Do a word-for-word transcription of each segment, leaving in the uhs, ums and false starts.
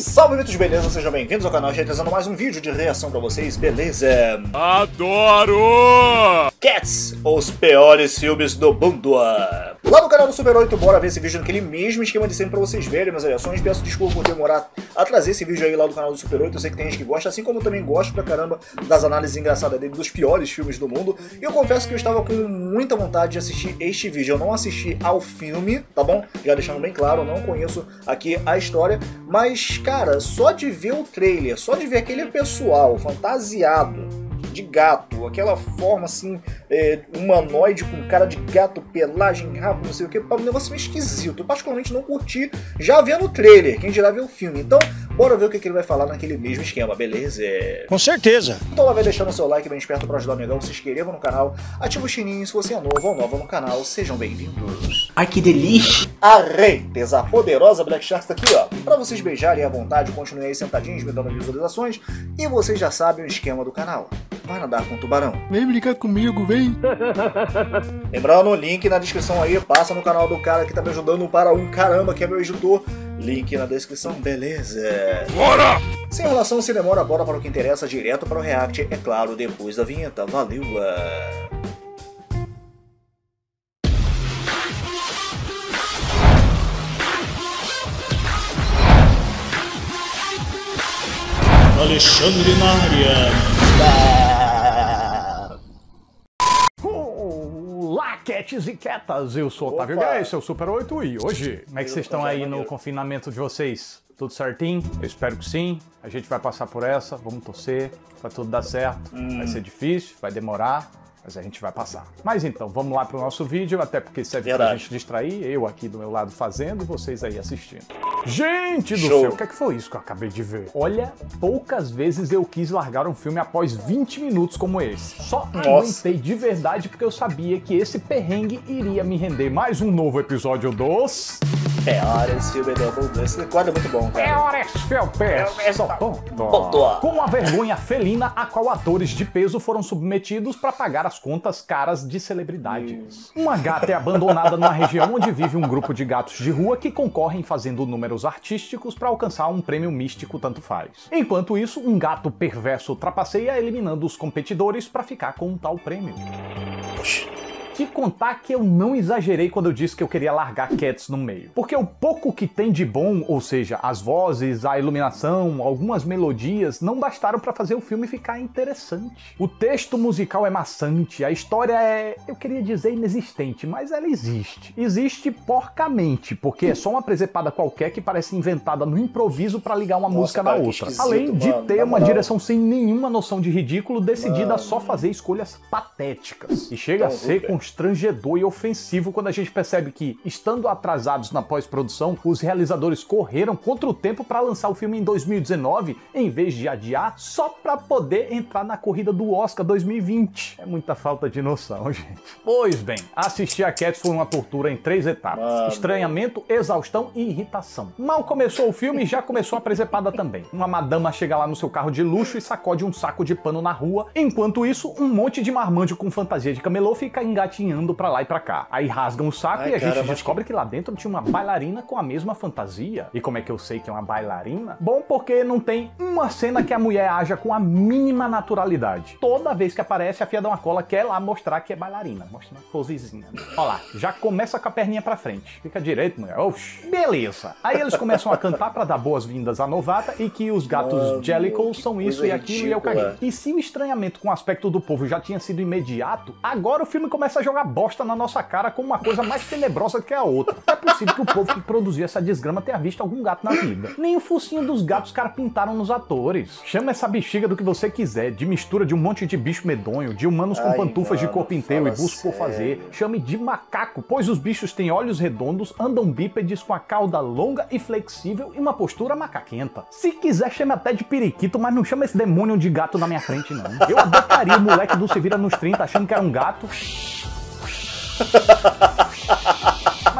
Salve, mitos, beleza? Sejam bem-vindos ao canal, trazendo mais um vídeo de reação pra vocês, beleza? Adoro! Cats, os piores filmes do mundo. Lá no canal do Super oito, bora ver esse vídeo naquele mesmo esquema de sempre pra vocês verem minhas reações. Peço desculpa por demorar a trazer esse vídeo aí lá do canal do Super oito, eu sei que tem gente que gosta, assim como eu também gosto pra caramba das análises engraçadas dele, dos piores filmes do mundo. E eu confesso que eu estava com muita vontade de assistir este vídeo. Eu não assisti ao filme, tá bom? Já deixando bem claro, eu não conheço aqui a história, mas, cara, só de ver o trailer, só de ver aquele pessoal fantasiado de gato, aquela forma assim, é, humanoide com cara de gato, pelagem, rabo, não sei o que, um negócio meio esquisito. Eu particularmente não curti já vendo o trailer, quem dirá ver o filme. Então, bora ver o que, que ele vai falar naquele mesmo esquema, beleza? Com certeza! Então lá vai deixando o seu like bem esperto pra ajudar o negão, se inscreva no canal, ativa o sininho se você é novo ou nova no canal, sejam bem-vindos. Ai que delícia! Arreites, a poderosa Black Shark tá aqui, ó, pra vocês beijarem à vontade, continuem aí sentadinhos, me dando visualizações, e vocês já sabem o esquema do canal. Vai nadar com o tubarão. Vem brincar comigo, vem. Lembrando, o link na descrição aí. Passa no canal do cara que tá me ajudando para um caramba, que é meu editor. Link na descrição, beleza. Bora! Sem relação, se demora, bora para o que interessa. Direto para o react, é claro, depois da vinheta. Valeu! Alexandre Na Área. Cats e Catas, eu sou o Otávio Gás, seu Super oito, e hoje, como é que vocês estão aí no confinamento de vocês? Tudo certinho? Eu espero que sim, a gente vai passar por essa, vamos torcer pra tudo dar certo, hum. Vai ser difícil, vai demorar, mas a gente vai passar. Mas então, vamos lá pro nosso vídeo, até porque serve pra gente distrair, eu aqui do meu lado fazendo, vocês aí assistindo. Gente do céu, o que é que foi isso que eu acabei de ver? Olha, poucas vezes eu quis largar um filme após vinte minutos como esse. Só aguentei de verdade porque eu sabia que esse perrengue iria me render mais um novo episódio dos... É hora esse filme do mundo. Esse quadro é muito bom, cara. É hora esse filme. É bom. Com a vergonha felina a qual atores de peso foram submetidos para pagar as contas caras de celebridades. Uma gata é abandonada numa região onde vive um grupo de gatos de rua que concorrem fazendo números artísticos para alcançar um prêmio místico tanto faz. Enquanto isso, um gato perverso trapaceia eliminando os competidores para ficar com um tal prêmio. Poxa. De contar que eu não exagerei quando eu disse que eu queria largar Cats no meio. Porque o pouco que tem de bom, ou seja, as vozes, a iluminação, algumas melodias, não bastaram pra fazer o filme ficar interessante. O texto musical é maçante, a história é... eu queria dizer inexistente, mas ela existe. Existe porcamente, porque é só uma presepada qualquer que parece inventada no improviso pra ligar uma Nossa, música na outra. Além de mano, ter uma direção sem nenhuma noção de ridículo, decidida mano. a só fazer escolhas patéticas. E chega então, a ser com constrangedor e ofensivo quando a gente percebe que, estando atrasados na pós-produção, os realizadores correram contra o tempo para lançar o filme em dois mil e dezenove, em vez de adiar, só para poder entrar na corrida do Oscar dois mil e vinte. É muita falta de noção, gente. Pois bem, assistir a Cats foi uma tortura em três etapas. Mano. Estranhamento, exaustão e irritação. Mal começou o filme e já começou a presepada também. Uma madama chega lá no seu carro de luxo e sacode um saco de pano na rua. Enquanto isso, um monte de marmanjo com fantasia de camelô fica engatinhando Engatinhando pra lá e pra cá. Aí rasgam o saco Ai, e a cara, gente descobre que lá dentro tinha uma bailarina com a mesma fantasia. E como é que eu sei que é uma bailarina? Bom, porque não tem uma cena que a mulher haja com a mínima naturalidade. Toda vez que aparece, a fia dá uma cola, quer lá mostrar que é bailarina. Mostra uma posezinha. Olha lá, já começa com a perninha pra frente. Fica direito, mulher. Oxi. Beleza. Aí eles começam a cantar pra dar boas-vindas à novata e que os gatos oh, Jellicles são isso e aquilo e eu caguei. E se o estranhamento com o aspecto do povo já tinha sido imediato, agora o filme começa a jogar bosta na nossa cara com uma coisa mais tenebrosa que a outra. É possível que o povo que produziu essa desgrama tenha visto algum gato na vida. Nem o focinho dos gatos, cara, pintaram nos atores. Chama essa bexiga do que você quiser, de mistura de um monte de bicho medonho, de humanos com Ai, pantufas mano, de corpo inteiro e busco por fazer. Chame de macaco, pois os bichos têm olhos redondos, andam bípedes com a cauda longa e flexível e uma postura macaquenta. Se quiser, chame até de periquito, mas não chama esse demônio de gato na minha frente, não. Eu adotaria o moleque do Se Vira nos trinta achando que era um gato.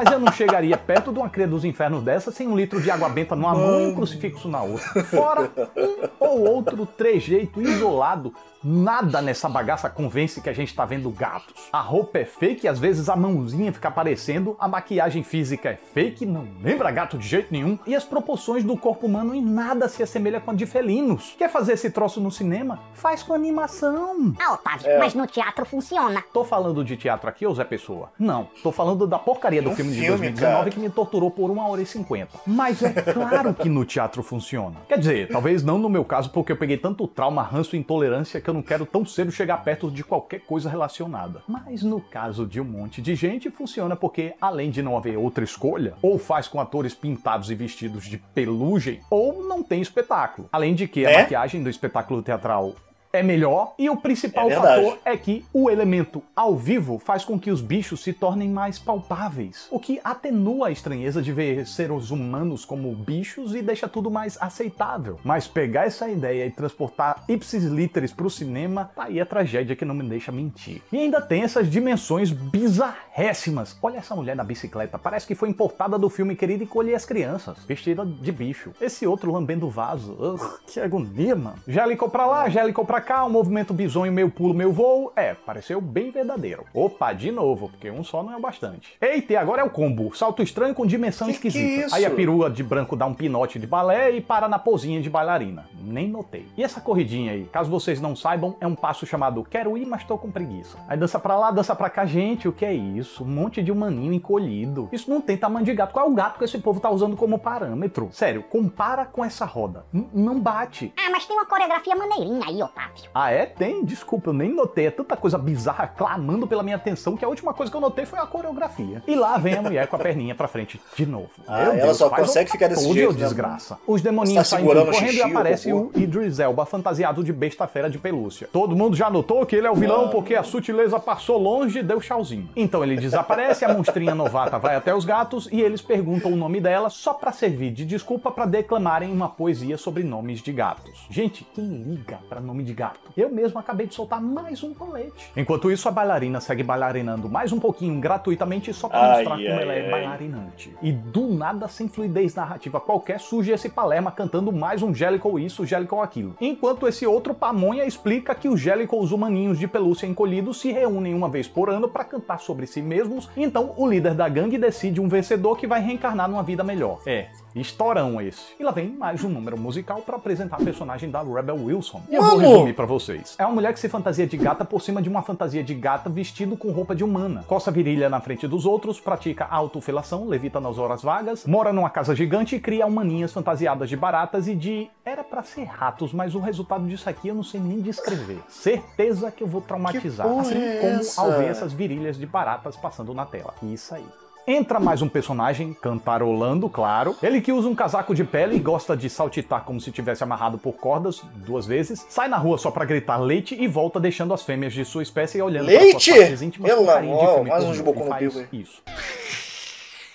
Mas eu não chegaria perto de uma cria dos infernos dessa sem um litro de água benta numa mão e um crucifixo na outra. Fora um ou outro trejeito isolado, nada nessa bagaça convence que a gente tá vendo gatos. A roupa é fake, às vezes a mãozinha fica aparecendo, a maquiagem física é fake, não lembra gato de jeito nenhum, e as proporções do corpo humano em nada se assemelham com a de felinos. Quer fazer esse troço no cinema? Faz com animação. Ah, Otávio, é. mas no teatro funciona. Tô falando de teatro aqui, ô Zé Pessoa? Não, tô falando da porcaria do filme, filme de dois mil e dezenove, cara, que me torturou por uma hora e cinquenta. Mas é claro que no teatro funciona. Quer dizer, talvez não no meu caso, porque eu peguei tanto trauma, ranço e intolerância que eu não quero tão cedo chegar perto de qualquer coisa relacionada. Mas no caso de um monte de gente, funciona porque, além de não haver outra escolha, ou faz com atores pintados e vestidos de pelugem, ou não tem espetáculo. Além de que a é? maquiagem do espetáculo teatral é melhor, e o principal é fator é que o elemento ao vivo faz com que os bichos se tornem mais palpáveis, o que atenua a estranheza de ver seres humanos como bichos e deixa tudo mais aceitável. Mas pegar essa ideia e transportar ipsis literis pro cinema, tá aí a tragédia que não me deixa mentir. E ainda tem essas dimensões bizarréssimas. Olha essa mulher na bicicleta, parece que foi importada do filme Querida Encolher as Crianças, vestida de bicho. Esse outro lambendo vaso, ugh, que agonia, mano. Gélico pra lá, gélico pra cá, um movimento bizonho, meu pulo, meu voo. É, pareceu bem verdadeiro. Opa, de novo, porque um só não é o bastante. Eita, agora é o combo. Salto estranho com dimensão que esquisita. Que Aí a perua de branco dá um pinote de balé e para na posinha de bailarina. Nem notei. E essa corridinha aí? Caso vocês não saibam, é um passo chamado quero ir, mas tô com preguiça. Aí dança pra lá, dança pra cá. Gente, o que é isso? Um monte de humaninho encolhido. Isso não tem tamanho de gato. Qual é o gato que esse povo tá usando como parâmetro? Sério, compara com essa roda. N- não bate. Ah, mas tem uma coreografia maneirinha aí, Otávio. Ah é? Tem? Desculpa, eu nem notei. É tanta coisa bizarra clamando pela minha atenção que a última coisa que eu notei foi a coreografia. E lá vem a mulher com a perninha pra frente de novo. Ah, Deus, ela só consegue ficar desse jeito, desgraça. Né? Os demoninhos saem correndo e aparece o Idris Elba fantasiado de besta fera de pelúcia. Todo mundo já notou que ele é o vilão porque a sutileza passou longe e deu tchauzinho. Então ele desaparece, a monstrinha novata vai até os gatos e eles perguntam o nome dela só pra servir de desculpa pra declamarem uma poesia sobre nomes de gatos. Gente, quem liga pra nome de de gato. Eu mesmo acabei de soltar mais um colete. Enquanto isso, a bailarina segue bailarinando mais um pouquinho gratuitamente só pra ai, mostrar ai, como ela é ai. bailarinante. E do nada, sem fluidez narrativa qualquer, surge esse palerma cantando mais um Jellicle isso, Jellicle aquilo. Enquanto esse outro pamonha explica que os Jellicles humaninhos de pelúcia encolhidos se reúnem uma vez por ano pra cantar sobre si mesmos, então o líder da gangue decide um vencedor que vai reencarnar numa vida melhor. É, estourão esse. E lá vem mais um número musical pra apresentar a personagem da Rebel Wilson. E eu vou resumir pra vocês. É uma mulher que se fantasia de gata por cima de uma fantasia de gata vestido com roupa de humana. Coça a virilha na frente dos outros, pratica autofelação, levita nas horas vagas, mora numa casa gigante e cria humaninhas fantasiadas de baratas e de... Era pra ser ratos, mas o resultado disso aqui eu não sei nem descrever. Certeza que eu vou traumatizar. Assim como ao ver essas virilhas de baratas passando na tela. Isso aí. Entra mais um personagem, cantarolando, claro. Ele que usa um casaco de pele e gosta de saltitar como se tivesse amarrado por cordas duas vezes. Sai na rua só pra gritar leite e volta deixando as fêmeas de sua espécie olhando leite? Para suas partes íntimas. Meu amor, mais um de boca no bico. Isso.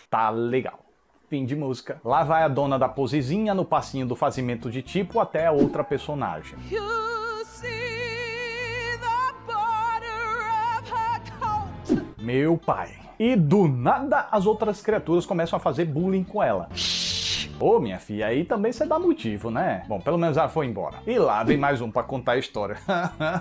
Tá legal. Fim de música. Lá vai a dona da posezinha no passinho do fazimento de tipo até a outra personagem. Meu pai. E do nada as outras criaturas começam a fazer bullying com ela. Ô, oh, minha filha, aí também você dá motivo, né? Bom, pelo menos ela foi embora. E lá vem mais um pra contar a história.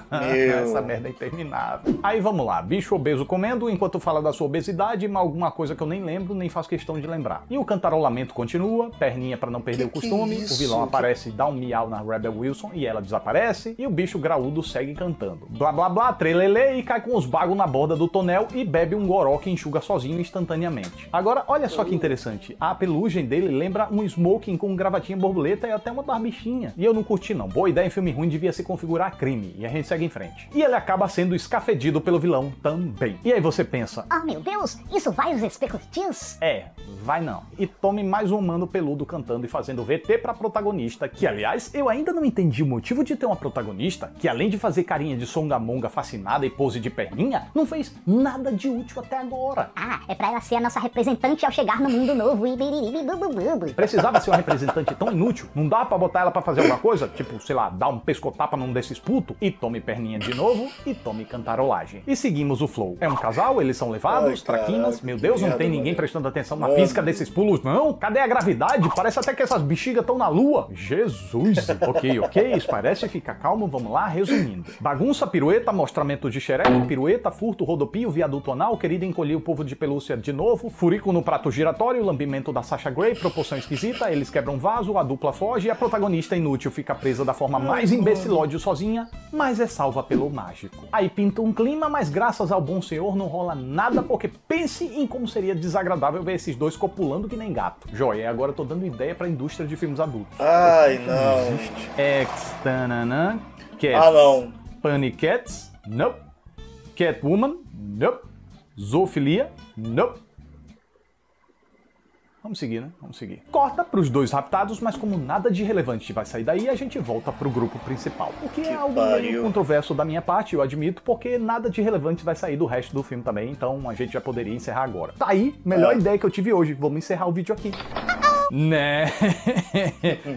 Meu. Essa merda é interminável. Aí vamos lá, bicho obeso comendo, enquanto fala da sua obesidade, alguma coisa que eu nem lembro, nem faço questão de lembrar. E o cantarolamento continua, perninha pra não perder que o costume, o vilão que... aparece, dá um miau na Rebel Wilson e ela desaparece, e o bicho graúdo segue cantando. Blá blá blá, trelelê, e cai com os bagos na borda do tonel e bebe um goró que enxuga sozinho instantaneamente. Agora, olha só que interessante, a pelugem dele lembra um smoking com gravatinha borboleta e até uma barbichinha. E eu não curti não. Boa ideia em filme ruim, devia se configurar crime. E a gente segue em frente. E ele acaba sendo escafedido pelo vilão também. E aí você pensa, ah, oh, meu Deus, isso vai os especulantes? É, vai não. E tome mais um humano peludo cantando e fazendo V T pra protagonista, que aliás, eu ainda não entendi o motivo de ter uma protagonista que além de fazer carinha de songamonga fascinada e pose de perninha, não fez nada de útil até agora. Ah, é pra ela ser a nossa representante ao chegar no mundo novo e biribibubububu. precisava ser uma representante tão inútil. Não dá pra botar ela pra fazer alguma coisa? Tipo, sei lá, dar um pescotapa num desses putos e tome perninha de novo e tome cantarolagem. E seguimos o flow. É um casal, eles são levados, ai, traquinas. Meu Deus, não tem ninguém prestando atenção na física desses pulos, não? Cadê a gravidade? Parece até que essas bexigas estão na lua. Jesus. Ok, ok, isso parece ficar calmo. Vamos lá, resumindo. Bagunça, pirueta, mostramento de xereco, pirueta, furto, rodopio, viaduto anal, querida encolher o povo de pelúcia de novo, furico no prato giratório, lambimento da Sasha Grey, proporção esquisita, eles quebram vaso, a dupla foge e a protagonista inútil fica presa da forma mais imbecilódio sozinha, mas é salva pelo mágico. Aí pinta um clima, mas graças ao bom senhor não rola nada, porque pense em como seria desagradável ver esses dois copulando que nem gato. Joia, agora eu tô dando ideia pra indústria de filmes adultos. Ai, não. Ex, tananã, Cats. Ah, não. Panic Cats, nope. Catwoman, nope. Zoofilia, nope. Vamos seguir, né? Vamos seguir. Corta pros dois raptados, mas como nada de relevante vai sair daí, a gente volta pro grupo principal. O que, que é algo meio controverso da minha parte, eu admito, porque nada de relevante vai sair do resto do filme também, então a gente já poderia encerrar agora. Tá aí, melhor é. ideia que eu tive hoje. Vamos encerrar o vídeo aqui. Né?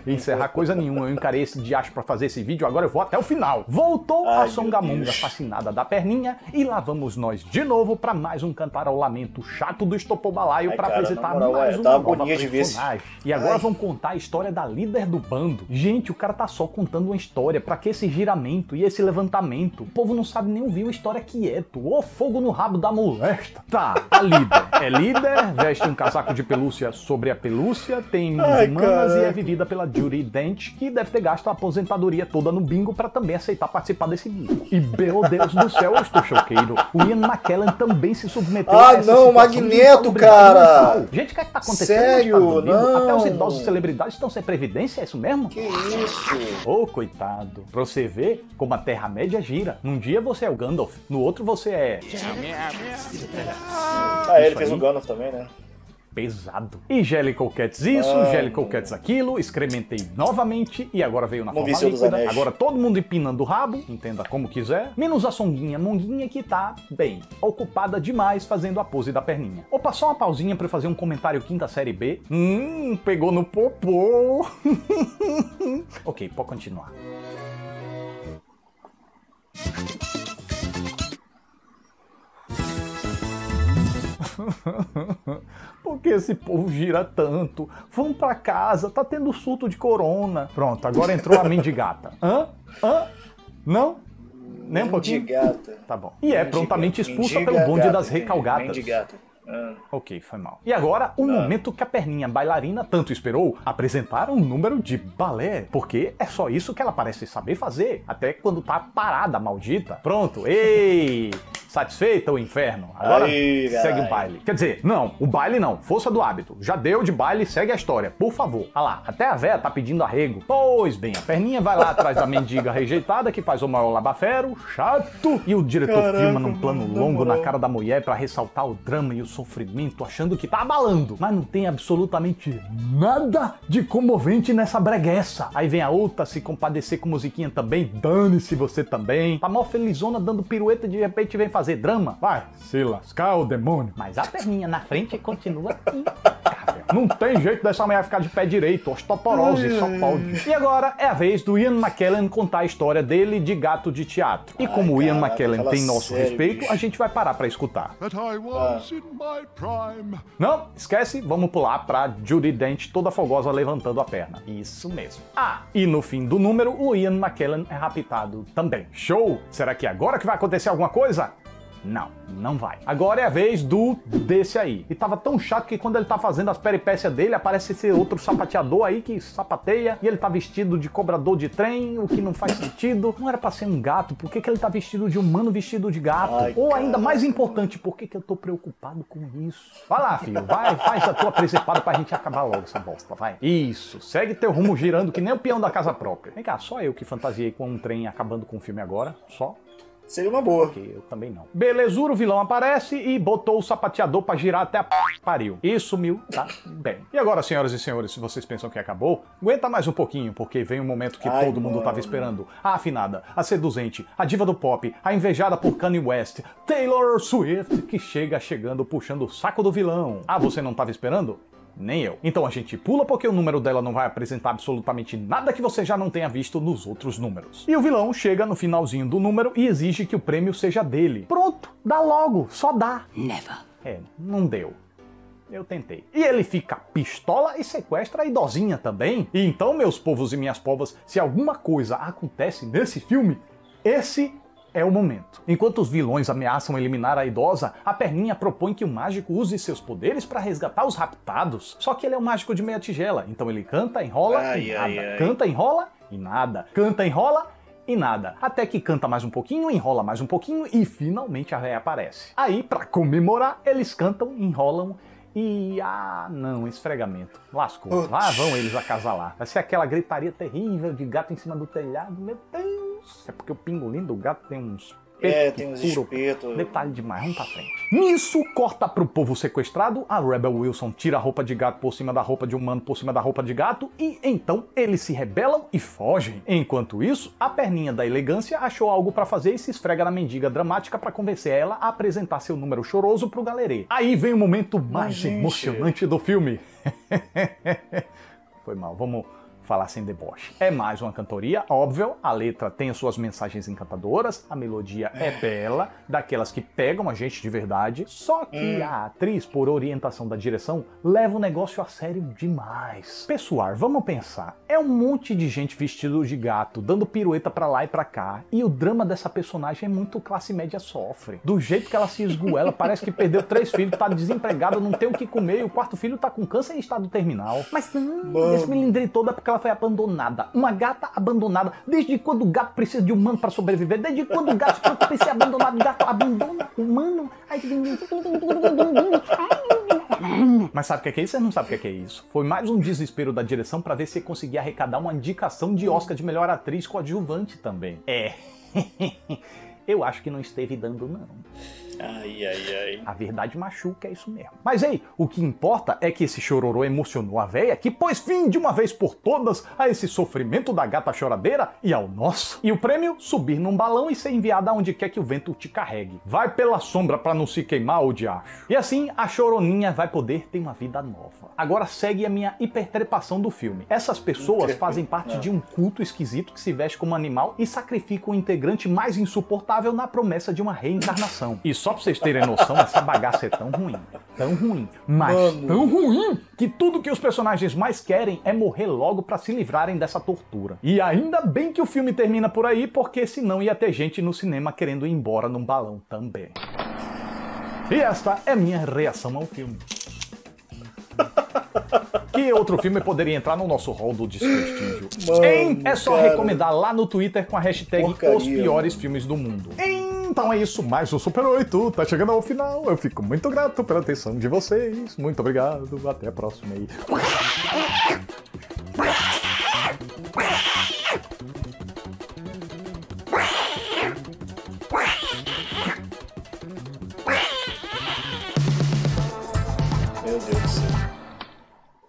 Encerrar coisa nenhuma. Eu encarei esse diacho pra fazer esse vídeo, agora eu vou até o final. Voltou Ai, a Songamonga fascinada da perninha e lá vamos nós de novo pra mais um cantarolamento chato do Estopobalaio pra cara, apresentar moral, mais é, uma tá nova personagem. E agora Ai. vamos contar a história da líder do bando. Gente, o cara tá só contando uma história. Pra que esse giramento e esse levantamento? O povo não sabe nem ouvir uma história quieto. Ô, fogo no rabo da molesta. Tá, a líder é líder, veste um casaco de pelúcia sobre a pelúcia, tem humanas e é vivida pela Judy Dench, que deve ter gasto a aposentadoria toda no bingo pra também aceitar participar desse bingo. E, meu Deus do céu, eu estou choqueiro. O Ian McKellen também se submeteu ah, a essa não, Magneto, cara! Gente, o que é que tá acontecendo? Sério? Não. Até os idosos celebridades estão sem previdência, é isso mesmo? Que isso? Ô, oh, coitado. Pra você ver como a Terra-média gira. Num dia você é o Gandalf, no outro você é... Ah, ele fez o Gandalf também, né? Pesado. E Jellicle Cats isso, ah, Jellicle Cats aquilo, excrementei novamente e agora veio na forma líquida. Agora todo mundo empinando o rabo, entenda como quiser. Menos a Songuinha Monguinha que tá, bem, ocupada demais fazendo a pose da perninha. Opa, só uma pausinha pra eu fazer um comentário quinta série B. Hum, pegou no popô. Ok, pode continuar. Por que esse povo gira tanto? Vão pra casa, tá tendo surto de corona. Pronto, agora entrou a mendigata. Hã? Hã? Não? Nem um pouquinho? Mendigata. Tá bom. E é mendiga, prontamente expulsa mendiga, pelo bonde gata, das recalgadas. Mendigata. Ah. Ok, foi mal. E agora, o ah. momento que a perninha bailarina tanto esperou, apresentar um número de balé, porque é só isso que ela parece saber fazer, até quando tá parada, maldita. Pronto, ei! Satisfeita o inferno? Agora aí, segue o baile. Quer dizer, não, o baile não, força do hábito. Já deu de baile, segue a história, por favor. Ah lá, até a véia tá pedindo arrego. Pois bem, a perninha vai lá atrás da mendiga rejeitada, que faz o maior labafero, chato. E o diretor Caraca, filma num plano longo na cara da mulher pra ressaltar o drama e o sofrimento, achando que tá abalando. Mas não tem absolutamente nada de comovente nessa breguessa. Aí vem a outra se compadecer com musiquinha também, dane-se você também. Tá mó felizona dando pirueta e de repente vem fazer drama? Vai se lascar o demônio. Mas a perninha na frente continua impecável. Não tem jeito dessa mulher ficar de pé direito, osteoporose, só pode. E agora é a vez do Ian McKellen contar a história dele de gato de teatro. E como Ai, o Ian cara, McKellen tem nosso sério, respeito, bicho. a gente vai parar pra escutar. Não, esquece, vamos pular pra Judy Dench toda fogosa levantando a perna. Isso mesmo. Ah, e no fim do número, o Ian McKellen é raptado também. Show! Será que agora que vai acontecer alguma coisa? Não, não vai. Agora é a vez do desse aí. E tava tão chato que quando ele tá fazendo as peripécias dele, aparece esse outro sapateador aí que sapateia, e ele tá vestido de cobrador de trem, o que não faz sentido. Não era pra ser um gato, por que que ele tá vestido de humano vestido de gato? Ai, Ou ainda cara, mais importante, por que que eu tô preocupado com isso? Vai lá, filho, vai, faz a tua precipada pra gente acabar logo essa bosta, vai. Isso, segue teu rumo girando que nem o peão da casa própria. Vem cá, só eu que fantasiei com um trem acabando com o filme agora, só... Seria uma boa. Porque eu também não. Belezura, o vilão aparece e botou o sapateador pra girar até a p... pariu. E sumiu, tá bem. E agora, senhoras e senhores, se vocês pensam que acabou, aguenta mais um pouquinho, porque vem um momento que Ai, todo mano. mundo tava esperando. A afinada, a seduzente, a diva do pop, a invejada por Kanye West, Taylor Swift, que chega chegando puxando o saco do vilão. Ah, você não tava esperando? nem eu. Então a gente pula porque o número dela não vai apresentar absolutamente nada que você já não tenha visto nos outros números. E o vilão chega no finalzinho do número e exige que o prêmio seja dele. Pronto, dá logo, só dá. Never. É, não deu. Eu tentei. E ele fica pistola e sequestra a idosinha também. E então, meus povos e minhas povas, se alguma coisa acontece nesse filme, esse é o momento. Enquanto os vilões ameaçam eliminar a idosa, a perninha propõe que o mágico use seus poderes para resgatar os raptados. Só que ele é um mágico de meia tigela, então ele canta, enrola ai, e nada. Ai, ai. Canta, enrola e nada. Canta, enrola e nada. Até que canta mais um pouquinho, enrola mais um pouquinho e finalmente a véia aparece. Aí, pra comemorar, eles cantam, enrolam e... ah, não, esfregamento. Lascou. Uts. Lá vão eles acasalar. Vai ser aquela gritaria terrível de gato em cima do telhado. Meu Deus! É porque o pingolim do gato tem uns... é, tem uns espetos. Detalhe demais, vamos pra frente. Nisso, corta pro povo sequestrado, a Rebel Wilson tira a roupa de gato por cima da roupa de humano por cima da roupa de gato, e então eles se rebelam e fogem. Enquanto isso, a perninha da elegância achou algo pra fazer e se esfrega na mendiga dramática pra convencer ela a apresentar seu número choroso pro galerê. Aí vem o momento mais Ai, emocionante do filme. Foi mal, vamos... falar sem deboche. É mais uma cantoria, óbvio, a letra tem as suas mensagens encantadoras, a melodia é bela, daquelas que pegam a gente de verdade, só que a atriz, por orientação da direção, leva o negócio a sério demais. Pessoal, vamos pensar, é um monte de gente vestido de gato, dando pirueta pra lá e pra cá, e o drama dessa personagem é muito classe média sofre. Do jeito que ela se esgoela, parece que perdeu três filhos, tá desempregada, não tem o que comer, e o quarto filho tá com câncer em estado terminal. Mas hum, esse melindre todo é porque ela foi abandonada. Uma gata abandonada. Desde quando o gato precisa de humano para sobreviver? Desde quando o gato precisa ser abandonado? O gato abandona o humano? Ai, mas sabe o que é isso? Você não sabe o que é isso. Foi mais um desespero da direção para ver se conseguia arrecadar uma indicação de Oscar de melhor atriz coadjuvante também. É. Eu acho que não esteve dando, não. Ai, ai, ai. A verdade machuca, é isso mesmo. Mas ei, o que importa é que esse chororô emocionou a véia que pôs fim de uma vez por todas a esse sofrimento da gata choradeira e ao nosso. E o prêmio? Subir num balão e ser enviado aonde quer que o vento te carregue. Vai pela sombra pra não se queimar, o diacho. E assim, a choroninha vai poder ter uma vida nova. Agora segue a minha hipertrepação do filme. Essas pessoas fazem parte não. de um culto esquisito que se veste como animal e sacrifica o integrante mais insuportável na promessa de uma reencarnação. Isso. Só pra vocês terem noção, essa bagaça é tão ruim, tão ruim, mas Mano. tão ruim, que tudo que os personagens mais querem é morrer logo pra se livrarem dessa tortura. E ainda bem que o filme termina por aí, porque senão ia ter gente no cinema querendo ir embora num balão também. E esta é minha reação ao filme. Que outro filme poderia entrar no nosso hall do desprestígio? Mano, hein? É só cara. recomendar lá no Twitter com a hashtag Porcaria, Os Piores mano. Filmes do Mundo. Hein? Então é isso, mais o Super oito tá chegando ao final. Eu fico muito grato pela atenção de vocês. Muito obrigado, até a próxima aí. Meu Deus do céu.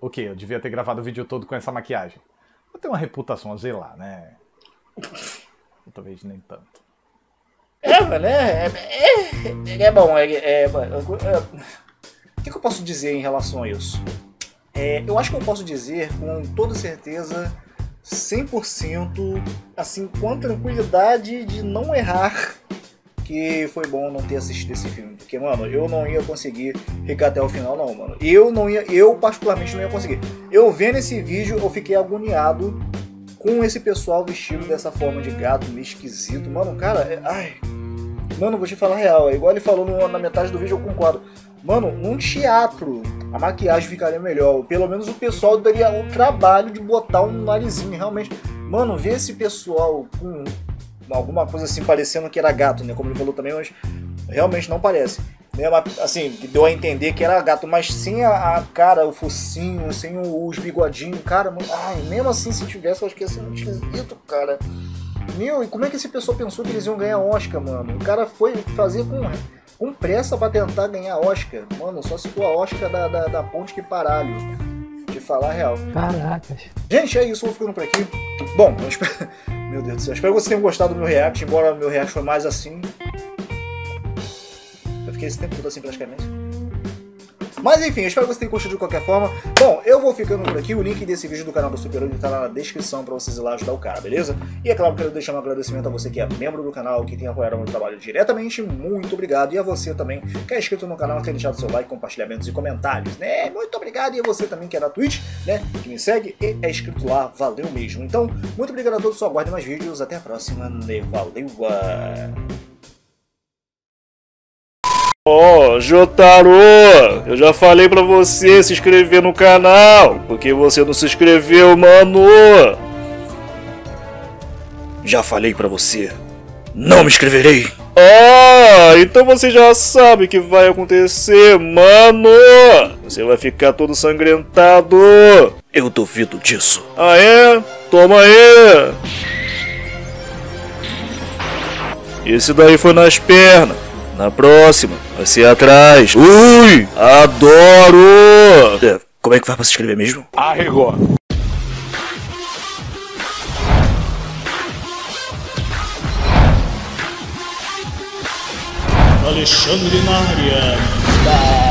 Ok, eu devia ter gravado o vídeo todo com essa maquiagem. Eu tenho uma reputação a zelar, né? Talvez nem tanto. É, mano, é, é, é, é bom, é, é, é, é, o que eu posso dizer em relação a isso? É, eu acho que eu posso dizer com toda certeza, cem por cento, assim, com a tranquilidade de não errar, que foi bom não ter assistido esse filme, porque, mano, eu não ia conseguir ficar até o final, não, mano. Eu não ia, eu particularmente não ia conseguir. Eu vendo esse vídeo, eu fiquei agoniado com esse pessoal vestido dessa forma de gato meio esquisito. Mano, cara, é, ai... Mano, vou te falar a real, é igual ele falou no, na metade do vídeo, eu concordo. Mano, num teatro, a maquiagem ficaria melhor. Pelo menos o pessoal daria o trabalho de botar um narizinho, realmente. Mano, ver esse pessoal com alguma coisa assim, parecendo que era gato, né? Como ele falou também, mas realmente não parece. Né? Mas, assim, deu a entender que era gato, mas sem a, a cara, o focinho, sem o, os bigodinhos, cara, mano, ai, mesmo assim, se tivesse, eu acho que ia ser muito esquisito, cara. Meu, e como é que esse pessoal pensou que eles iam ganhar Oscar, mano? O cara foi fazer com, com pressa pra tentar ganhar Oscar. Mano, só se for a Oscar da, da, da ponte que paralho. De falar a real. Caracas. Gente, é isso. Vou ficando por aqui. Bom, eu espero... meu Deus do céu. Espero que vocês tenham gostado do meu react, embora o meu react foi mais assim. Eu fiquei esse tempo todo assim, praticamente. Mas enfim, eu espero que vocês tenham curtido de qualquer forma. Bom, eu vou ficando por aqui. O link desse vídeo do canal do Super oito tá lá na descrição pra vocês ir lá ajudar o cara, beleza? E é claro, quero deixar um agradecimento a você que é membro do canal, que tem apoiado o meu trabalho diretamente. Muito obrigado. E a você também que é inscrito no canal, que é deixado seu like, compartilhamentos e comentários, né? Muito obrigado. E a você também que é da Twitch, né? Que me segue e é inscrito lá. Valeu mesmo. Então, muito obrigado a todos. Só aguardem mais vídeos. Até a próxima. Valeu! Ó, oh, Jotaro, eu já falei pra você se inscrever no canal, porque você não se inscreveu, mano. Já falei pra você, não me inscreverei. Ah, então você já sabe o que vai acontecer, mano. Você vai ficar todo sangrentado. Eu duvido disso. Ah é? Toma aí. Esse daí foi nas pernas. Na próxima, vai ser atrás. Ui! Adoro! É, como é que vai pra se inscrever mesmo? Arregou! Alexandre Na Área.